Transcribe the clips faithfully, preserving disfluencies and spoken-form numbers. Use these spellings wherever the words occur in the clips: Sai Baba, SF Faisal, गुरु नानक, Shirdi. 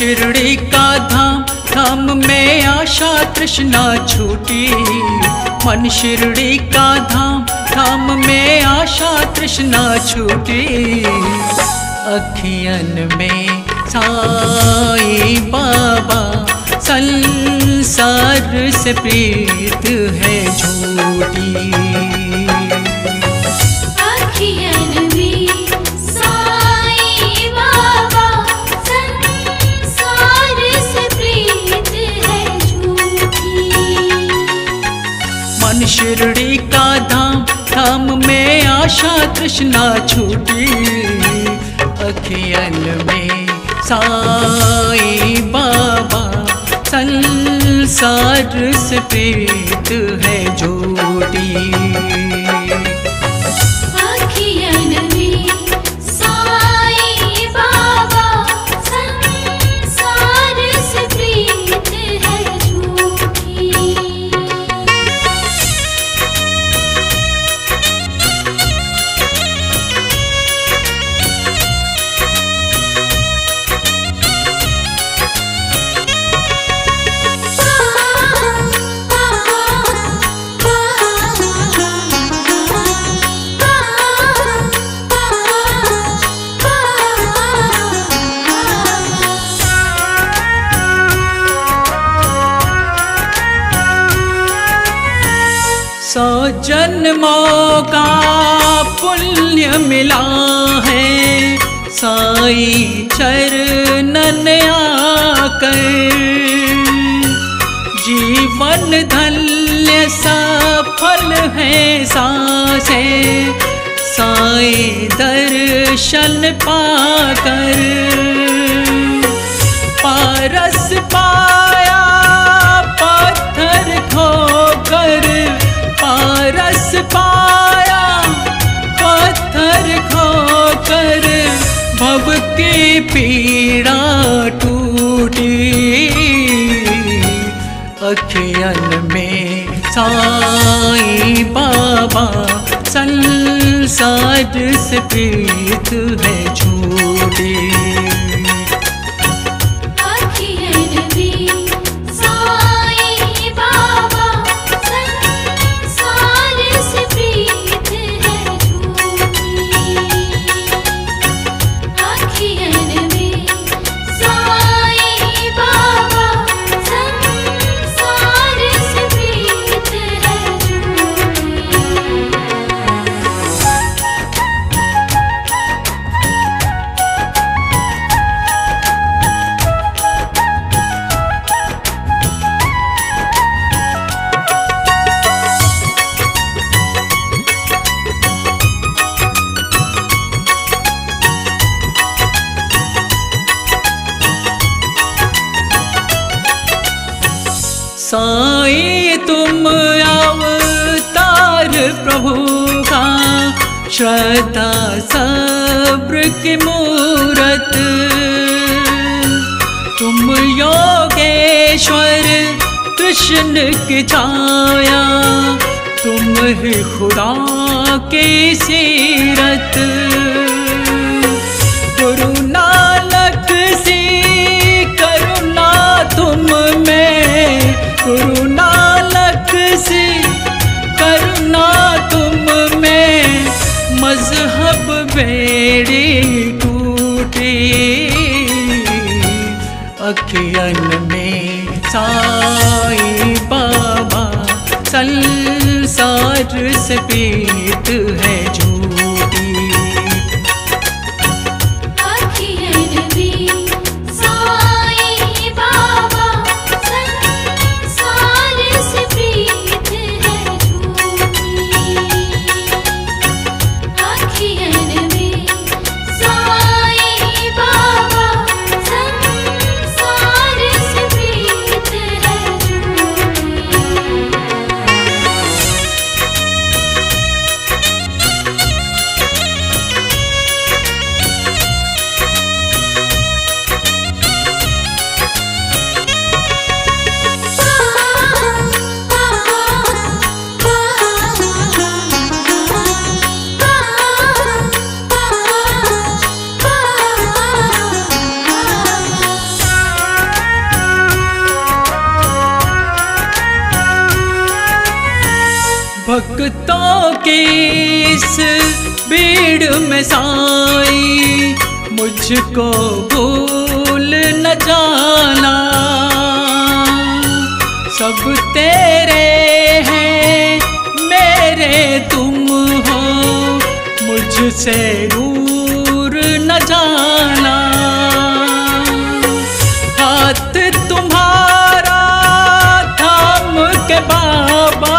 शिरडी का धाम धाम में आशा तृष्णा छूटी। मन शिरडी का धाम धाम में आशा तृष्णा छूटी। अँखिया में साई बाबा संसार से प्रीत है झूठी। शिरडी का धाम धाम में आशा तृष्णा छूटी। अँखिया में साई बाबा संसार से प्रीत है झूठी। सौ जन्मों का पुण्य मिला है साई चरणन आकर। जीवन धन्य सफल है सासे साई दर्शन पाकर। पारस पाया पत्थर खोकर, पारस पाया पत्थर खोकर, भव की पीड़ा टूटी। अँखिया में साई बाबा संसार से प्रीत है झूठी। साई तुम अवतार प्रभु का, श्रद्धा सब्र की मूरत। तुम योगेश्वर कृष्ण की छाया, तुम ही खुदा की सीरत। गुरु नानक से करुणा तुम में, गुरु नानक से करुणा तुम में, मजहब बेड़ी टूटी। अँखिया में साई बाबा संसार से प्रीत है झूठी। के इस भीड़ में साई मुझको भूल न जाना। सब तेरे हैं मेरे तुम हो, मुझसे दूर न जाना। हाथ तुम्हारा थाम के बाबा,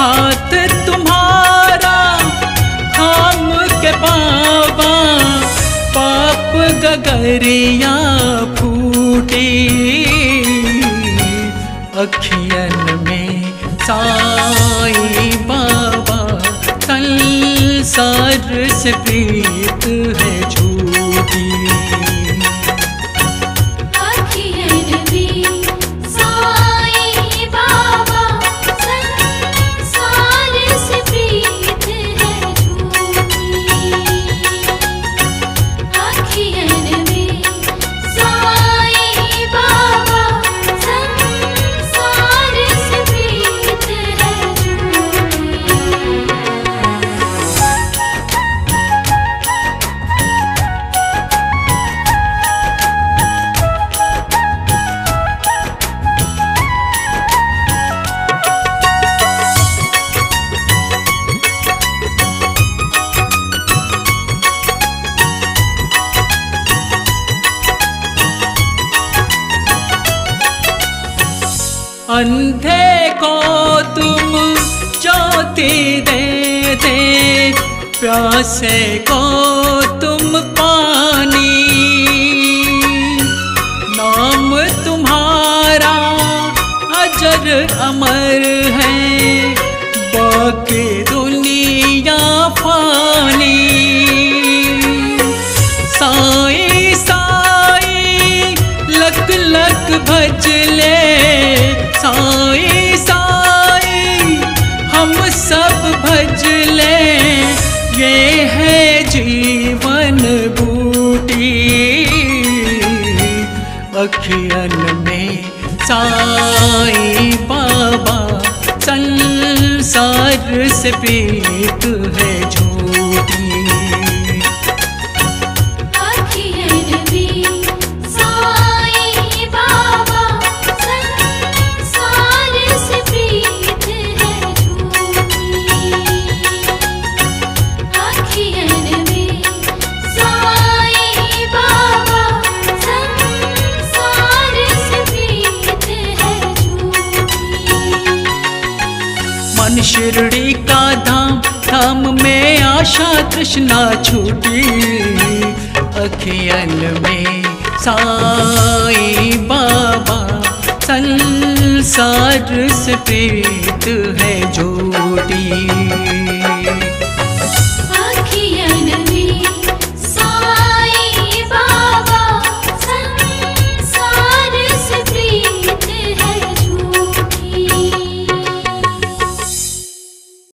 हाथ तुम्हारा थाम के बाबा। पाप गगरियाँ फूटी अँखिया में साई बाबा। संसार से प्रीत है झूठी। अंधे को तुम ज्योति दे दे, प्यासे को तुम पानी। नाम तुम्हारा अजर अमर है, बाकी दुनिया फानी। साई साई लख लख भज ले, साई साई हम सब भज ले। ये है जीवन बूटी अँखिया में साई बाबा। संसार से प्रीत है झूठी। शिरडी का धाम धाम में आशा तृष्णा छूटी। अँखिया में साई बाबा। संसार से प्रीत है झूठी।